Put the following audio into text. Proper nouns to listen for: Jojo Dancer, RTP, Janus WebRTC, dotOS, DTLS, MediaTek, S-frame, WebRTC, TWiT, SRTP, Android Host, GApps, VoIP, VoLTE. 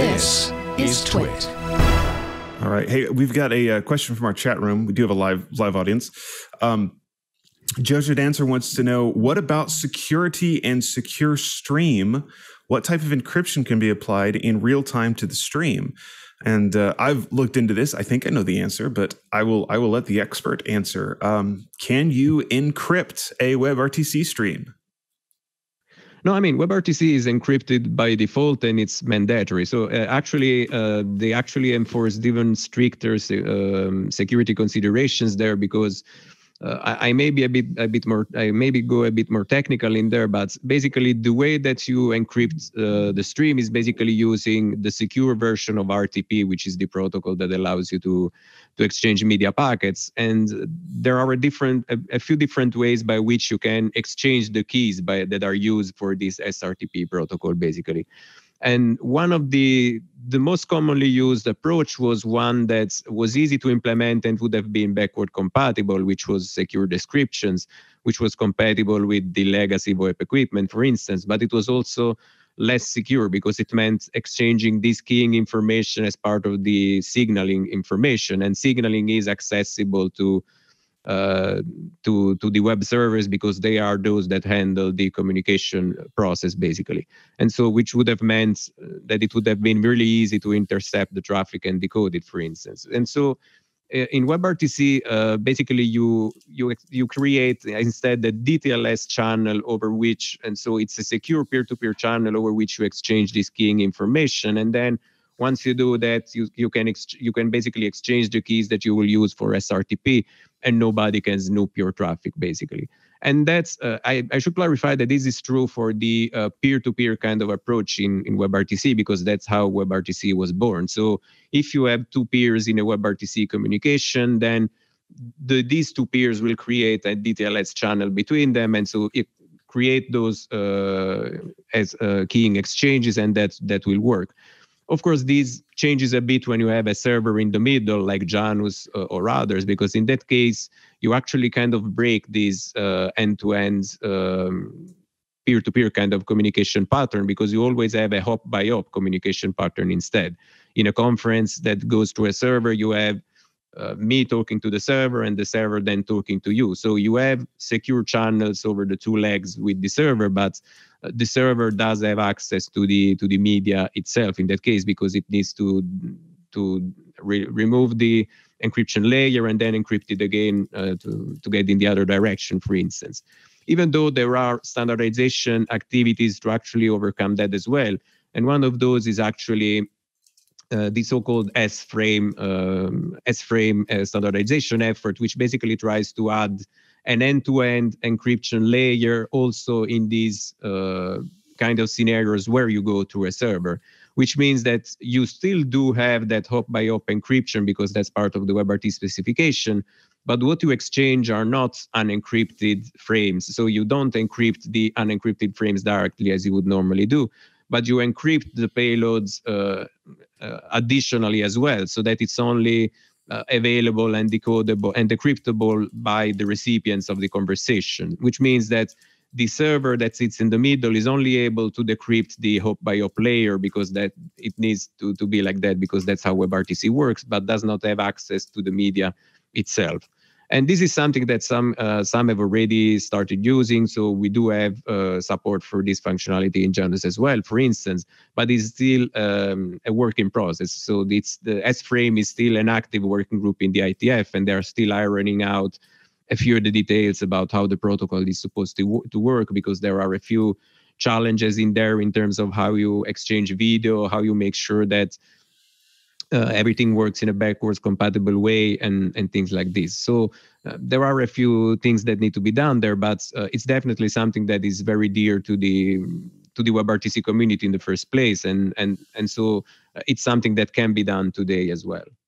This is Twit. All right. Hey, we've got a question from our chat room. We do have a live audience. Jojo Dancer wants to know, what about security and secure stream? What type of encryption can be applied in real time to the stream? And I've looked into this. I think I know the answer, but I will let the expert answer. Can you encrypt a WebRTC stream? No, I mean, WebRTC is encrypted by default and it's mandatory. So they actually enforced even stricter security considerations there, because I may be a bit more, I maybe go a bit more technical in there, but basically the way that you encrypt the stream is basically using the secure version of RTP, which is the protocol that allows you to exchange media packets. And there are a few different ways by which you can exchange the keys that are used for this SRTP protocol, basically. And one of the most commonly used approach was one that was easy to implement and would have been backward compatible, which was secure descriptions, which was compatible with the legacy VoIP equipment, for instance. But it was also less secure because it meant exchanging this keying information as part of the signaling information. And signaling is accessible to the web servers because they are those that handle the communication process, basically. And so which would have meant that it would have been really easy to intercept the traffic and decode it, for instance. And so in WebRTC, basically you create instead the DTLS channel over which, and so it's a secure peer-to-peer channel over which you exchange this keying information. And then once you do that, you can basically exchange the keys that you will use for SRTP, and nobody can snoop your traffic, basically. And that's, I should clarify that this is true for the peer-to-peer kind of approach in WebRTC, because that's how WebRTC was born. So if you have two peers in a WebRTC communication, then these two peers will create a DTLS channel between them. And so it create those keying exchanges, and that will work. Of course, these changes a bit when you have a server in the middle, like Janus or others, because in that case, you actually kind of break these end-to-end peer-to-peer kind of communication pattern, because you always have a hop-by-hop communication pattern instead. In a conference that goes to a server, you have me talking to the server and the server then talking to you. So you have secure channels over the two legs with the server, but the server does have access to the media itself in that case, because it needs to remove the encryption layer and then encrypt it again to get in the other direction, for instance. Even though there are standardization activities to actually overcome that as well. And one of those is actually the so-called S-frame standardization effort, which basically tries to add an end-to-end encryption layer also in these kind of scenarios where you go to a server, which means that you still do have that hop-by-hop encryption, because that's part of the WebRTC specification, but what you exchange are not unencrypted frames. So you don't encrypt the unencrypted frames directly as you would normally do, but you encrypt the payloads additionally as well, so that it's only available and decodable and decryptable by the recipients of the conversation, which means that the server that sits in the middle is only able to decrypt the hop-by-hop layer, because that it needs to be like that, because that's how WebRTC works, but does not have access to the media itself. And this is something that some have already started using. So we do have support for this functionality in Janus as well, for instance, but it's still a work in process. So the S-frame is still an active working group in the ITF, and they're still ironing out a few of the details about how the protocol is supposed to work, because there are a few challenges in there in terms of how you exchange video, how you make sure that everything works in a backwards compatible way, and things like this. So there are a few things that need to be done there, but it's definitely something that is very dear to the WebRTC community in the first place, and so it's something that can be done today as well.